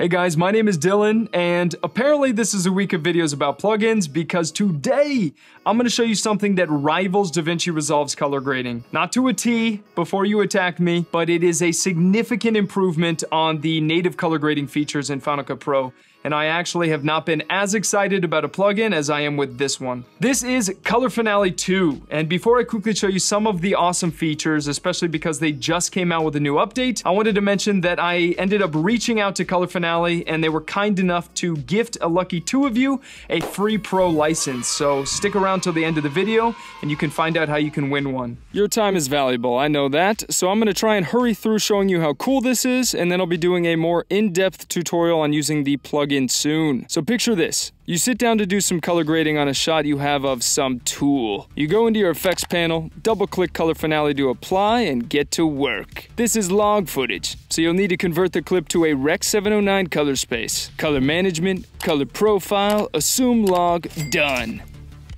Hey guys, my name is Dylan, and apparently this is a week of videos about plugins because today I'm gonna show you something that rivals DaVinci Resolve's color grading. Not to a T before you attack me, but it is a significant improvement on the native color grading features in Final Cut Pro. And I actually have not been as excited about a plugin as I am with this one. This is Color Finale 2, and before I quickly show you some of the awesome features, especially because they just came out with a new update, I wanted to mention that I ended up reaching out to Color Finale, and they were kind enough to gift a lucky two of you a free pro license. So stick around till the end of the video, and you can find out how you can win one. Your time is valuable, I know that, so I'm gonna try and hurry through showing you how cool this is, and then I'll be doing a more in-depth tutorial on using the plugin soon. So picture this. You sit down to do some color grading on a shot you have of some tool. You go into your effects panel, double-click Color Finale to apply, and get to work. This is log footage, so you'll need to convert the clip to a Rec. 709 color space. Color management, color profile, assume log, done.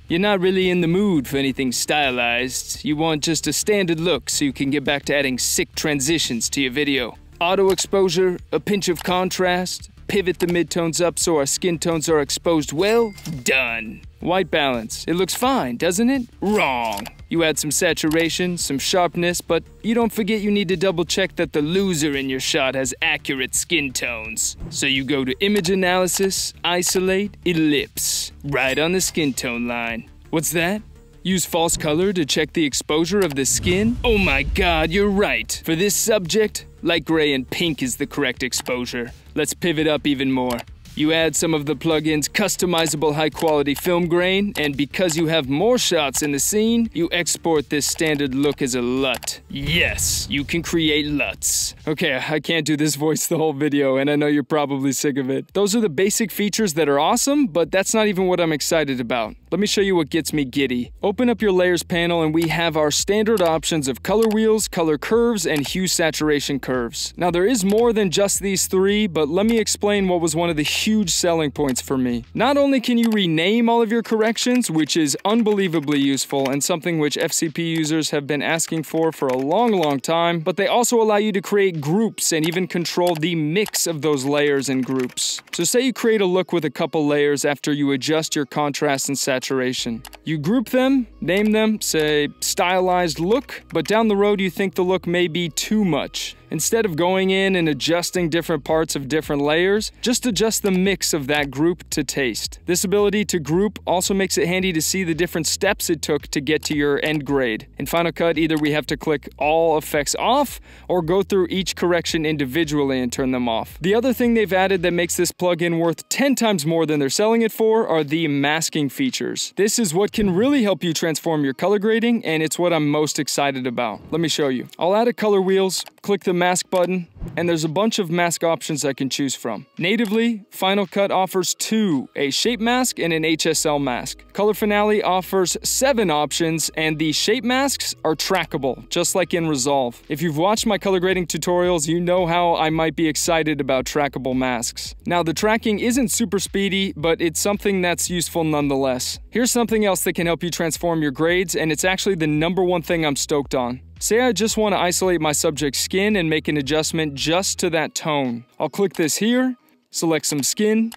You're not really in the mood for anything stylized. You want just a standard look so you can get back to adding sick transitions to your video. Auto exposure, a pinch of contrast, pivot the midtones up so our skin tones are exposed well. Done. White balance. It looks fine, doesn't it? Wrong. You add some saturation, some sharpness, but you don't forget you need to double check that the loser in your shot has accurate skin tones. So you go to image analysis, isolate, ellipse. Right on the skin tone line. What's that? Use false color to check the exposure of the skin? Oh my god, you're right. For this subject, light gray and pink is the correct exposure. Let's pivot up even more. You add some of the plugin's customizable high-quality film grain, and because you have more shots in the scene, you export this standard look as a LUT. Yes, you can create LUTs. Okay, I can't do this voice the whole video, and I know you're probably sick of it. Those are the basic features that are awesome, but that's not even what I'm excited about. Let me show you what gets me giddy. Open up your layers panel, and we have our standard options of color wheels, color curves, and hue saturation curves. Now, there is more than just these three, but let me explain what was one of the huge selling points for me. Not only can you rename all of your corrections, which is unbelievably useful and something which FCP users have been asking for a long time, but they also allow you to create groups and even control the mix of those layers and groups. So say you create a look with a couple layers after you adjust your contrast and saturation. You group them, name them, say stylized look, but down the road you think the look may be too much. Instead of going in and adjusting different parts of different layers, just adjust the mix of that group to taste. This ability to group also makes it handy to see the different steps it took to get to your end grade. In Final Cut, either we have to click all effects off or go through each correction individually and turn them off. The other thing they've added that makes this plugin worth 10 times more than they're selling it for are the masking features. This is what can really help you transform your color grading, and it's what I'm most excited about. Let me show you. I'll add a color wheels, click the mask button, and there's a bunch of mask options I can choose from. Natively, Final Cut offers two, a shape mask and an HSL mask. Color Finale offers 7 options, and the shape masks are trackable, just like in Resolve. If you've watched my color grading tutorials, you know how I might be excited about trackable masks. Now, the tracking isn't super speedy, but it's something that's useful nonetheless. Here's something else that can help you transform your grades, and it's actually the #1 thing I'm stoked on. Say I just want to isolate my subject's skin and make an adjustment just to that tone. I'll click this here, select some skin,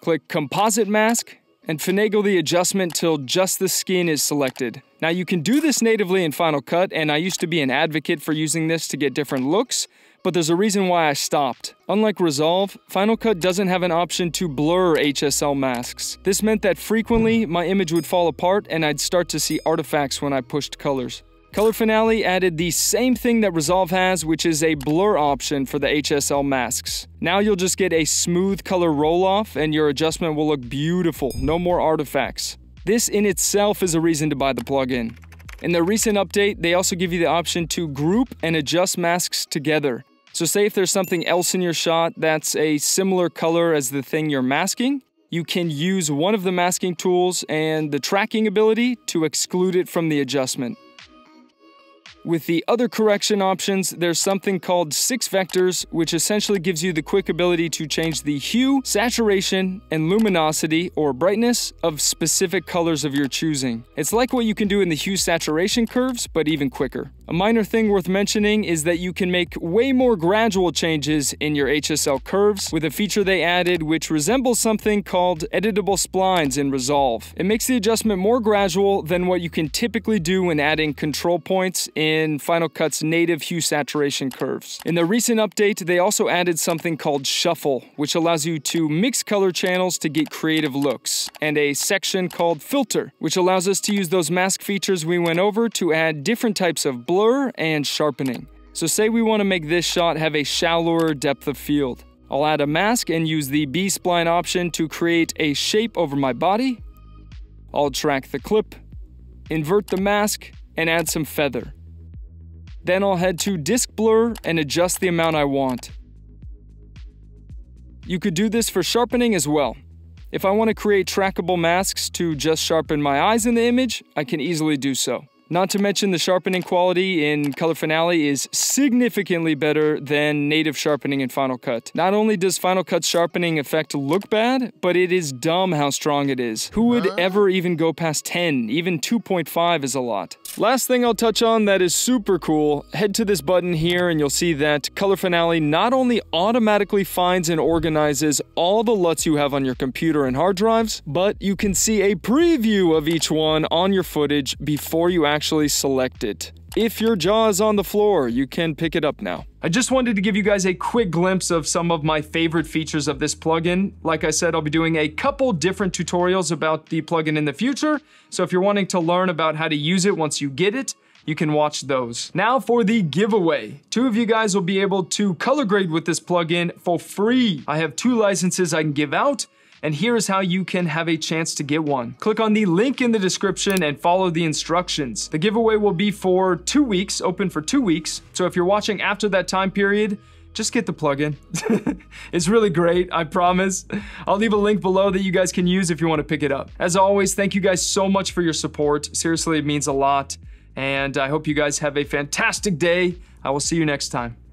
click composite mask, and finagle the adjustment till just the skin is selected. Now you can do this natively in Final Cut, and I used to be an advocate for using this to get different looks, but there's a reason why I stopped. Unlike Resolve, Final Cut doesn't have an option to blur HSL masks. This meant that frequently my image would fall apart and I'd start to see artifacts when I pushed colors. Color Finale added the same thing that Resolve has, which is a blur option for the HSL masks. Now you'll just get a smooth color roll-off and your adjustment will look beautiful, no more artifacts. This in itself is a reason to buy the plugin. In their recent update, they also give you the option to group and adjust masks together. So say if there's something else in your shot that's a similar color as the thing you're masking, you can use one of the masking tools and the tracking ability to exclude it from the adjustment. With the other correction options, there's something called 6 vectors, which essentially gives you the quick ability to change the hue, saturation, and luminosity, or brightness, of specific colors of your choosing. It's like what you can do in the hue saturation curves, but even quicker. A minor thing worth mentioning is that you can make way more gradual changes in your HSL curves with a feature they added which resembles something called editable splines in Resolve. It makes the adjustment more gradual than what you can typically do when adding control points in Final Cut's native hue saturation curves. In the recent update, they also added something called Shuffle, which allows you to mix color channels to get creative looks, and a section called Filter, which allows us to use those mask features we went over to add different types of blur and sharpening. So say we want to make this shot have a shallower depth of field. I'll add a mask and use the B-spline option to create a shape over my body. I'll track the clip, invert the mask, and add some feather. Then I'll head to Disk Blur and adjust the amount I want. You could do this for sharpening as well. If I want to create trackable masks to just sharpen my eyes in the image, I can easily do so. Not to mention the sharpening quality in Color Finale is significantly better than native sharpening in Final Cut. Not only does Final Cut's sharpening effect look bad, but it is dumb how strong it is. Who would ever even go past 10? Even 2.5 is a lot. Last thing I'll touch on that is super cool, head to this button here and you'll see that Color Finale not only automatically finds and organizes all the LUTs you have on your computer and hard drives, but you can see a preview of each one on your footage before you actually select it. If your jaw is on the floor, you can pick it up now. I just wanted to give you guys a quick glimpse of some of my favorite features of this plugin. Like I said, I'll be doing a couple different tutorials about the plugin in the future, so if you're wanting to learn about how to use it once you get it, you can watch those. Now for the giveaway. Two of you guys will be able to color grade with this plugin for free. I have 2 licenses I can give out, and here is how you can have a chance to get one. Click on the link in the description and follow the instructions. The giveaway will be for 2 weeks, open for 2 weeks. So if you're watching after that time period, just get the plugin. It's really great, I promise. I'll leave a link below that you guys can use if you wanna pick it up. As always, thank you guys so much for your support. Seriously, it means a lot. And I hope you guys have a fantastic day. I will see you next time.